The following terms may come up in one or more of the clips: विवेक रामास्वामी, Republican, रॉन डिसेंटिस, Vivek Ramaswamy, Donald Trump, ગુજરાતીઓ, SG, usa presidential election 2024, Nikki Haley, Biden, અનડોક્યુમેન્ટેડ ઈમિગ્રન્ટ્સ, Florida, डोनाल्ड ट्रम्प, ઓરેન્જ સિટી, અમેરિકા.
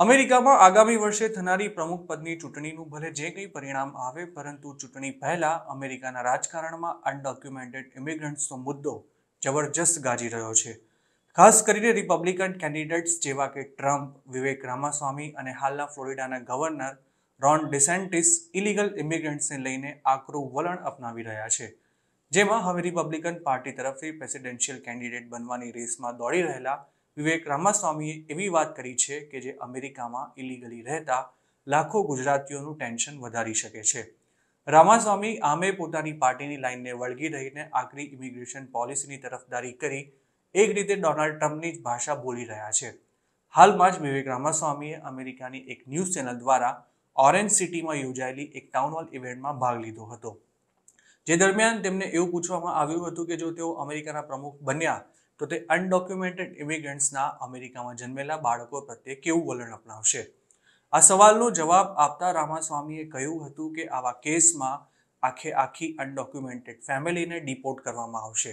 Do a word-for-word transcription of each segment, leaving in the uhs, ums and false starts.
America में आगामी वर्षे थनारी प्रमुख पदनी चूंटणीनुं भले जे कंई परिणाम आवे परंतु चूंटणी पहला अमेरिकाना राजकारणमां अनडॉक्युमेंटेड इमिग्रंट्सनो मुद्दो जबरदस्त गाजी रह्यो छे। खास करीने रिपब्लिकन कैंडिडेट्स जेवा के ट्रम्प, विवेक रामास्वामी अने हालना फ्लोरिडाना गवर्नर रॉन डिसेंटिस इलीगल इमिग्रंट्सने लईने आकरू वलण अपनावी रह्या छे, जेमां हवे रिपब्लिकन पार्टी तरफथी प्रेसिडेंशियल कैंडिडेट बनवानी रेसमां दौड़ी रहेला विवेक रामास्वामीए एवी बात करी है कि जे अमेरिकामां इलीगली रहता लाखों गुजरातीओनुं टेन्शन वधारी शके छे। रामास्वामी आमे पोतानी पार्टीनी लाइनने वळगी रहीने आकरी इमिग्रेशन पॉलिसीनी तरफदारी करी एक रीते डोनाल्ड ट्रम्पनी ज भाषा बोली रह्या छे। हालमां ज विवेक रामास्वामीए अमेरिकानी एक न्यूज चेनल द्वारा ऑरेंज सिटी में योजायेली एक टाउनहॉल इवेंटमां भाग लीधो हतो, जे दरमियान तेमने एवुं पूछवामां आव्युं हतुं के जो तेओ अमेरिकाना प्रमुख बन्या तो ते अनडॉक्युमेंटेड इमिग्रंट्सना अमेरिका में जन्मेला बाळको प्रत्ये केवुं वलण अपनावशे। आ सवालनो जवाब आपता रामास्वामीए कह्युं हतुं के आवा केसमां आखे आखी अनडॉक्युमेंटेड फेमिलीने डिपोर्ट करवामां आवशे।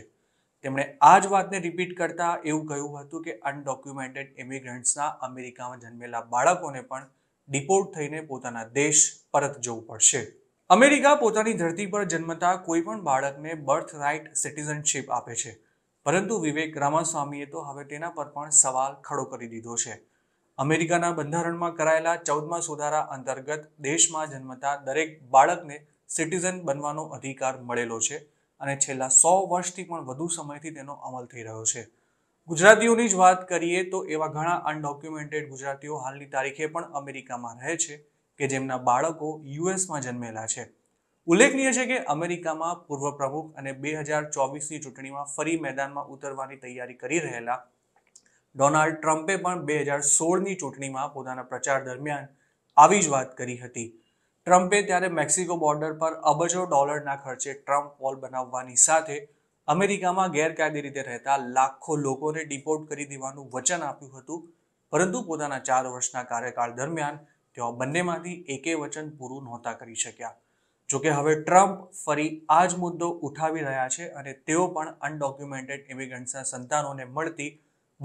तेमणे आ ज वातने रिपीट करता एवुं कह्युं हतुं के अनडॉक्युमेंटेड इमिग्रंट्सना अमेरिका में जन्मेला बाळकोने पण डिपोर्ट थईने पोताना देश परत जवुं पडशे। अमेरिका पोतानी धरती पर जन्मता कोईपण बाळकने बर्थ राइट सिटीजनशीप आपे छे, परंतु विवेक रामास्वामीए तो हवे तेना पर पण सवाल खड़ो करी दीधो छे। अमेरिकाना बंधारणमां करायेला चौदमा सुधारा अंतर्गत देशमां जन्मता दरेक बाळकने सिटीजन बनवानो अधिकार मळेलो छे अने छेल्ला सौ वर्षथी पण वधु समयथी तेनो अमल थई रह्यो छे। गुजरातीओनी ज वात करीए तो एवा घणा अनडॉक्युमेंटेड गुजरातीओ हालनी तारीखे पण अमेरिकामां रहे छे के जेमना बाळको यूएस मां जन्मेला छे। उल्लेखनीय है कि अमेरिका में पूर्व प्रमुख अने दो हज़ार चौबीस की चूंटणी में फरी मैदान में उतरवानी तैयारी करी रहेला डोनाल्ड ट्रम्पे पण दो हज़ार सोलह की चूंटणी में पोताना प्रचार दरमियान आवी ज वात करी हती। ट्रम्पे त्यारे मेक्सिको बॉर्डर पर अबजों डॉलरना खर्चे ट्रम्प वॉल बनाववानी साथे अमेरिका में गैरकायदे रीते रहता लाखों लोगोने डिपोर्ट करी देवानुं वचन आप्युं हतुं, परंतु पोताना चार वर्षना कार्यकाल दरमियान तेओ बंनेमांथी एके वचन पूरुं नहोता करी शक्या। जो कि हवे ट्रम्प फरी आज मुद्दो उठावी रह्या छे अने तेओ पण अनडॉक्युमेंटेड इमिग्रंट्सना संतानोने मळती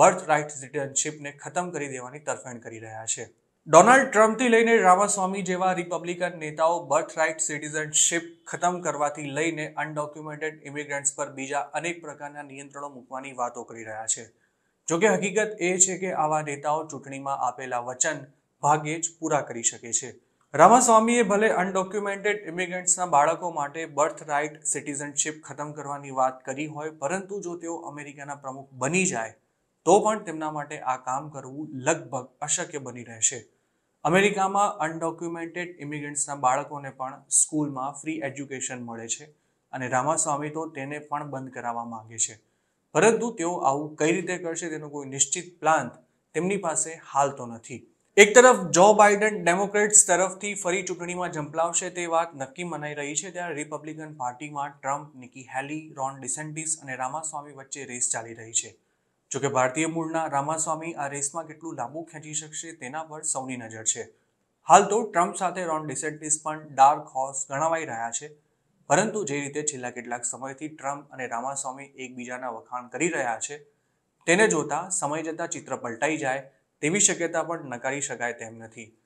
बर्थ राइट सिटीजनशीपने खतम करी देवानी तरफेण करी रह्या छे। डोनाल्ड ट्रम्पथी लईने रामास्वामी जेवा रिपब्लिकन नेताओ बर्थ राइट सिटीजनशीप खतम करवाथी लईने अनडॉक्युमेंटेड इमिग्रंट्स पर बीजा अनेक प्रकारना नियंत्रणो मूकवानी वातो करी रह्या छे। जो कि हकीकत ए छे के आवा नेताओ चूंटणीमां आपेला वचन भाग्ये ज पूरा करी शके छे। रामास्वामीए भले अनडॉक्युमेंटेड इमिग्रंट्सना बाळको माटे बर्थ राइट सिटीजनशीप खतम करवानी वात करी होय, परंतु जो तेओ अमेरिकाना प्रमुख बनी जाए तो पण तेमना माटे आ काम करवुं लगभग अशक्य बनी रहेशे। अमेरिकामां अनडॉक्युमेंटेड इमिग्रंट्सना बाळकोने पण स्कूलमां फ्री एज्युकेशन मळे छे अने रामास्वामी तो तेने पण बंद करावा मांगे छे, परंतु तेओ आवुं कई रीते करशे तेनो कोई निश्चित प्लान तेमनी पासे हाल तो नथी। एक तरफ जो बाइडन डेमोक्रेट्स तरफ थी फरी चूंटणी में झंपलावशे ते वात नक्की मनाई रही है, त्यारे रिपब्लिकन पार्टी में Trump, Nikki Haley, रॉन डिसेंटिस और रामास्वामी वच्चे रेस चाली रही है। जो कि भारतीय मूलना रामास्वामी आ रेस में केटलुं लांबू खेंची शकशे तेना पर सौनी नजर है। हाल तो ट्रम्प साथे रॉन डिसेंटिस पण डार्क हॉर्स गणावाई रह्या छे, परंतु जे रीते छेल्ला केटलाक समयथी ट्रम्प अने रामास्वामी एकबीजाना वखाण करी रह्या छे तेने जोता समय जता चित्र पलटाई जाए तेवी शक्यता पण नकारी शकाय तेम नथी।